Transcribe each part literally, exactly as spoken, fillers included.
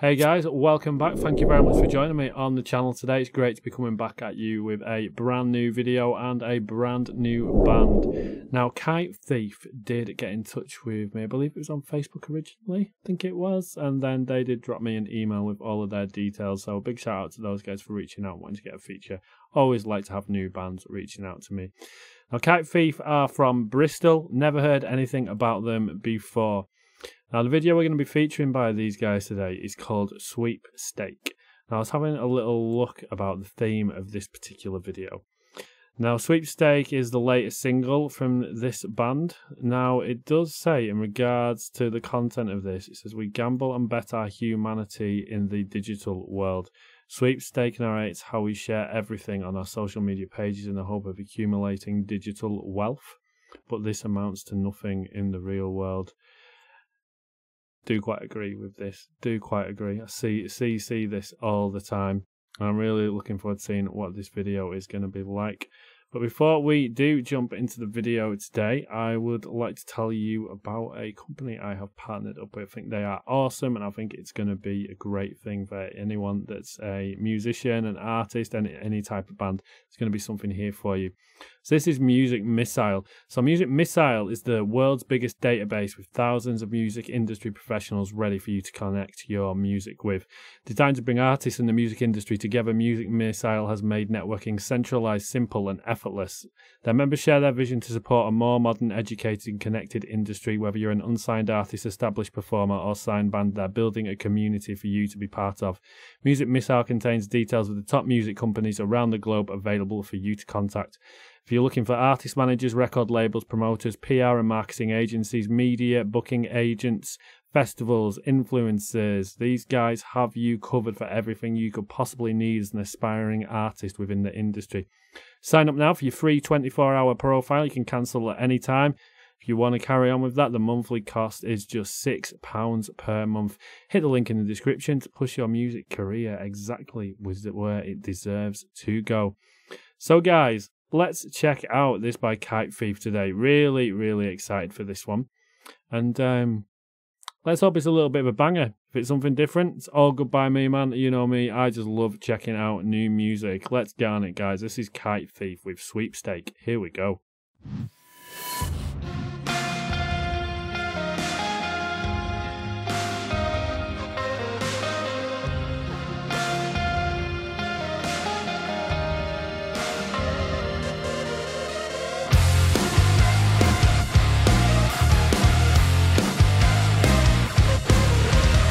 Hey guys, welcome back. Thank you very much for joining me on the channel today. It's great to be coming back at you with a brand new video and a brand new band. Now, Kite Thief did get in touch with me. I believe it was on Facebook originally. I think it was. And then they did drop me an email with all of their details. So a big shout out to those guys for reaching out and wanting to get a feature. Always like to have new bands reaching out to me. Now, Kite Thief are from Bristol. Never heard anything about them before. Now, the video we're going to be featuring by these guys today is called Sweepstake. Now, I was having a little look about the theme of this particular video. Now, Sweepstake is the latest single from this band. Now, it does say in regards to the content of this, it says, "We gamble and bet our humanity in the digital world. Sweepstake narrates how we share everything on our social media pages in the hope of accumulating digital wealth, but this amounts to nothing in the real world." Do quite agree with this. Do quite agree. I see, see, see this all the time. I'm really looking forward to seeing what this video is going to be like. But before we do jump into the video today, I would like to tell you about a company I have partnered up with. I think they are awesome, and I think it's going to be a great thing for anyone that's a musician, an artist, and any type of band. It's going to be something here for you. So this is Music Missile. So Music Missile is the world's biggest database with thousands of music industry professionals ready for you to connect your music with. Designed to bring artists and the music industry together, Music Missile has made networking centralized, simple, and effortless. Their members share their vision to support a more modern, educated, and connected industry. Whether you're an unsigned artist, established performer, or signed band, they're building a community for you to be part of. Music Missile contains details of the top music companies around the globe available for you to contact. If you're looking for artist managers, record labels, promoters, P R and marketing agencies, media, booking agents, festivals, influencers, these guys have you covered for everything you could possibly need as an aspiring artist within the industry. Sign up now for your free twenty-four hour profile. You can cancel at any time. If you want to carry on with that, the monthly cost is just six pounds per month. Hit the link in the description to push your music career exactly where it deserves to go. So guys, let's check out this by Kite Thief today. Really, really excited for this one. And um, let's hope it's a little bit of a banger. If it's something different, it's all good by me, man. You know me, I just love checking out new music. Let's get on it, guys. This is Kite Thief with Sweepstake. Here we go.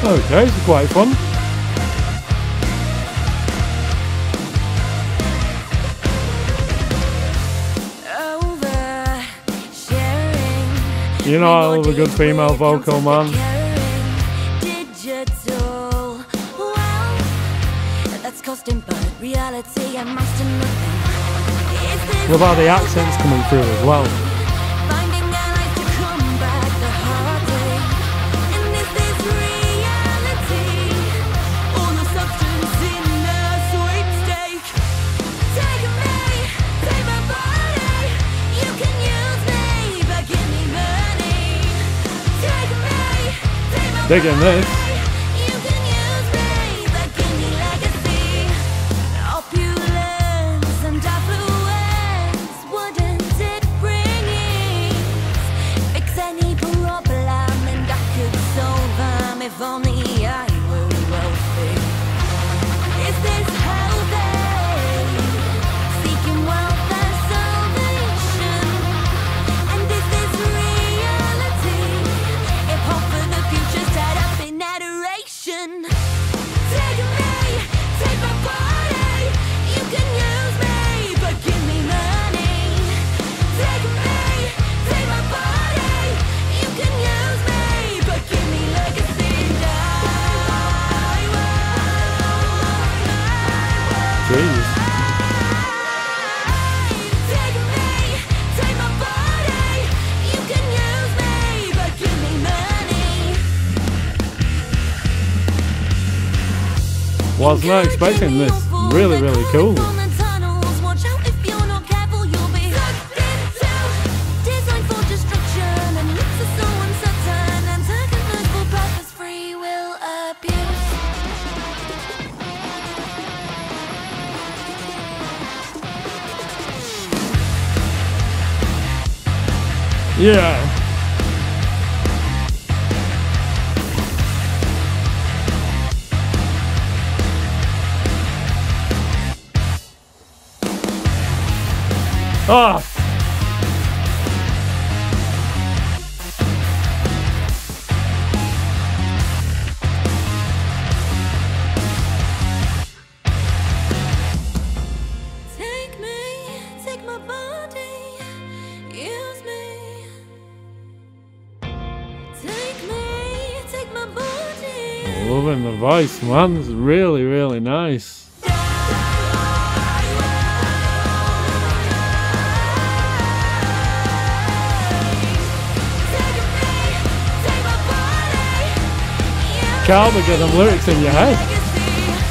Okay, it's quite fun. You know I love a good female vocal, man. Digital. Wow. That's costing, but reality I must admit. Love how the accents coming through as well. Digging this. You can use me back in your legacy. Opulence and affluence. Wouldn't it bring ease? Fix any problem and I could solve them if only I were wealthy. Is this healthy? Seeking wealth and salvation. And is this reality? If hope for the future. Was not expecting this. Really, really cool. Yeah. Ah! Take me, take my body, use me. Take me, take my body. I'm loving the voice, man. It's really, really nice. Calm and get them lyrics in your head.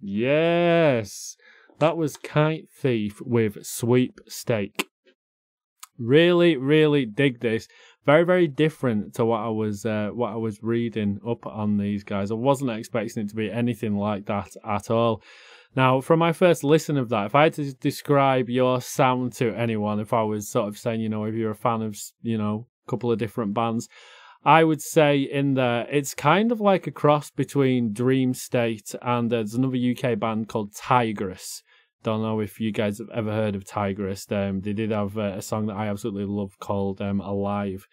Yes, that was Kite Thief with Sweepstake. Really, really dig this. Very, very different to what I was uh, what I was reading up on these guys. I wasn't expecting it to be anything like that at all. Now, from my first listen of that, if I had to describe your sound to anyone, if I was sort of saying, you know, if you're a fan of, you know, a couple of different bands, I would say in there, it's kind of like a cross between Dream State and uh, there's another U K band called Tigress. Don't know if you guys have ever heard of Tigress. Um, they did have uh, a song that I absolutely love called um, Alive.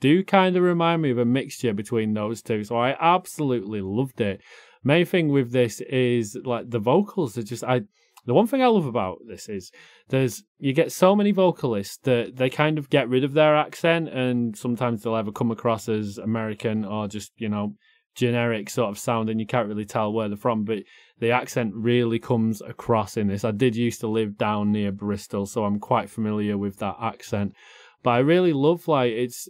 Do kind of remind me of a mixture between those two, so I absolutely loved it. Main thing with this is like the vocals are just... I. The one thing I love about this is there's you get so many vocalists that they kind of get rid of their accent, and sometimes they'll either come across as American or just, you know, generic sort of sound, and you can't really tell where they're from, but the accent really comes across in this. I did used to live down near Bristol, so I'm quite familiar with that accent. But I really love, like, it's,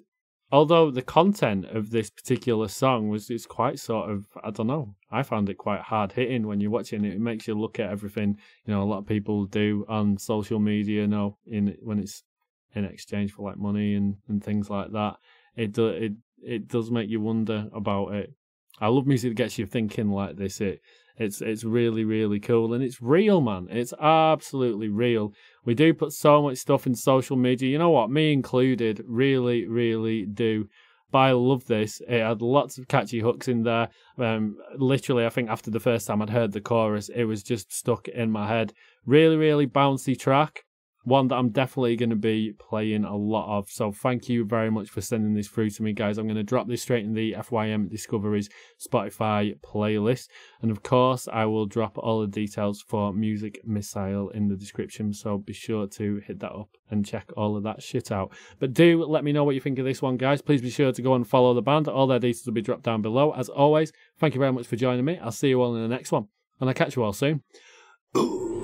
although the content of this particular song was, it's quite sort of, I don't know, I found it quite hard hitting when you're watching it. It makes you look at everything, you know, a lot of people do on social media, you know, in, when it's in exchange for like money and, and things like that. It, do, it, it does make you wonder about it. I love music that gets you thinking like this. It, it's it's really, really cool. And it's real, man. It's absolutely real. We do put so much stuff in social media. You know what? Me included. Really, really do. But I love this. It had lots of catchy hooks in there. Um, literally, I think after the first time I'd heard the chorus, it was just stuck in my head. Really, really bouncy track. One that I'm definitely going to be playing a lot of. So thank you very much for sending this through to me, guys. I'm going to drop this straight in the F Y M Discoveries Spotify playlist. And of course, I will drop all the details for Music Missile in the description. So be sure to hit that up and check all of that shit out. But do let me know what you think of this one, guys. Please be sure to go and follow the band. All their details will be dropped down below. As always, thank you very much for joining me. I'll see you all in the next one. And I'll catch you all soon. Ooh.